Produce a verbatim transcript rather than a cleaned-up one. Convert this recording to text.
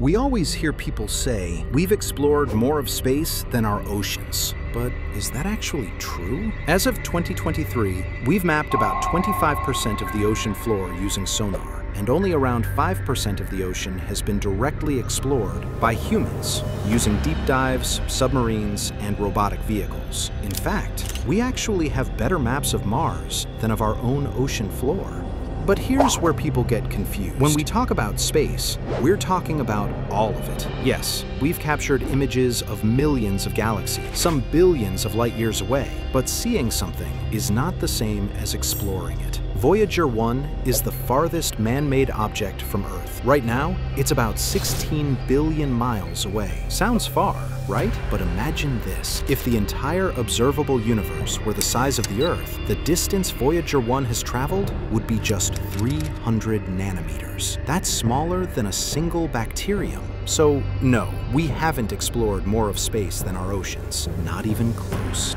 We always hear people say, we've explored more of space than our oceans. But is that actually true? As of twenty twenty-three, we've mapped about twenty-five percent of the ocean floor using sonar, and only around five percent of the ocean has been directly explored by humans using deep dives, submarines, and robotic vehicles. In fact, we actually have better maps of Mars than of our own ocean floor. But here's where people get confused. When we talk about space, we're talking about all of it. Yes, we've captured images of millions of galaxies, some billions of light years away, but seeing something is not the same as exploring it. Voyager one is the farthest man-made object from Earth. Right now, it's about sixteen billion miles away. Sounds far, right? But imagine this. If the entire observable universe were the size of the Earth, the distance Voyager one has traveled would be just three hundred nanometers. That's smaller than a single bacterium. So no, we haven't explored more of space than our oceans. Not even close.